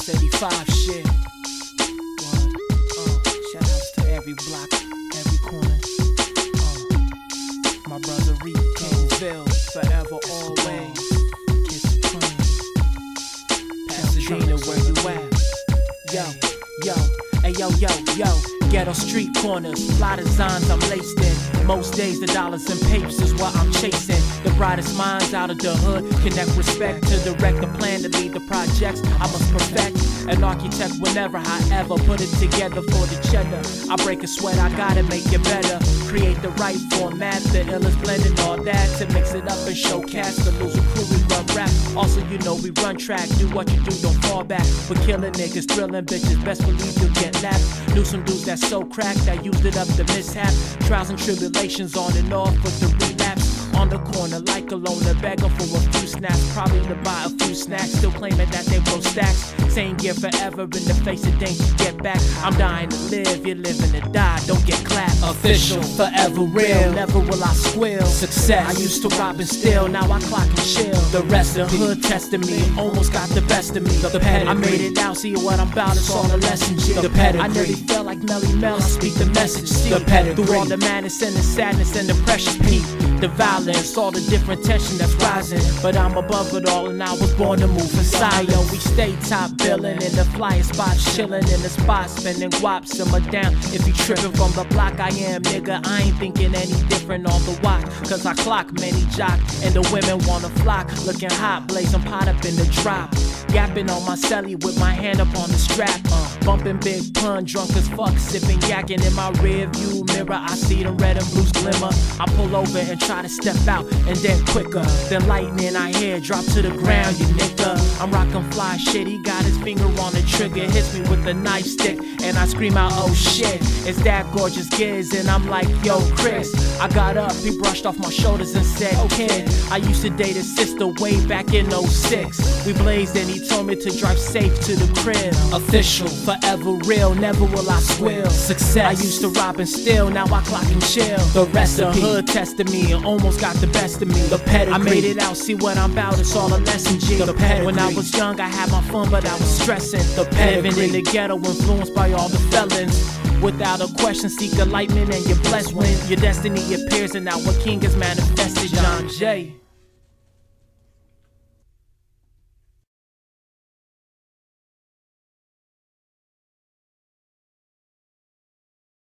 685 shit. Word. Shout outs to every block, every corner. My brother Reed Kingville, forever always. Kiss Pun. Pasadena, where you at? Yo, yo, hey yo, yo, yo. Ghetto street corners, fly designs I'm laced in. Most days the dollars and papers is what I'm chasing. The brightest minds out of the hood connect respect to direct the plan to lead the projects I must perfect. An architect whenever, however, put it together for the cheddar. I break a sweat, I gotta make it better. Create the right format, the illest blending all that to mix it up and showcast. The loser crew, we run rap. Also, you know we run track. Do what you do, don't fall back. We're killing niggas, thrilling bitches. Best believe you'll get lapped. Knew some dudes that's so cracked, I used it up to mishap. Trials and tribulations on and off with the relapse. On the corner like a loner, begging for a few snaps, probably to buy a few snacks, still claiming that they grow stacks, saying yeah forever in the face of things you get back. I'm dying to live, you're living to die, don't get clapped. Official, forever real, never will I squeal. Success, I used to rob and steal, now I clock and chill. The rest of the hood testing me, almost got the best of me. The pedigree, I made it out, see what I'm about, it's all a lesson. The pedigree, I nearly felt like Melly Mel, I speak the message. The pedigree, through all the madness and the sadness and the precious peak. The violence, all the different tension that's rising, but I'm above it all and I was born to move inside. Yo, we stay top billin' in the flyer spots, chillin' in the spot, spinning guap, simmer down. If you trippin' from the block, I am nigga, I ain't thinking any different on the watch, cause I clock many jock, and the women wanna flock, looking hot, blazing pot up in the drop. Yapping on my celly with my hand up on the strap, bumping Big Pun, drunk as fuck, sipping yak, and in my rear view mirror I see them red and blues glimmer. I pull over and try to step out, and then quicker than lightning I hear drop to the ground, you nigga. I'm rocking fly shit, he got his finger on the trigger, hits me with a knife stick, and I scream out, oh shit. It's that gorgeous giz, and I'm like, yo Chris. I got up, he brushed off my shoulders and said, okay, I used to date his sister way back in 06, we blazed and he told me to drive safe to the crib. Official, forever real, never will I squeal. Success, I used to rob and steal, now I clock and chill. The rest of the hood tested me and almost got the best of me. The pedigree, I made it out, see what I'm about, it's all a lesson, G. The pedigree, when I was young I had my fun but I was stressing. The pedigree, living in the ghetto influenced by all the felons. Without a question, seek enlightenment and you're blessed when your destiny appears and our king is manifested. John Jay.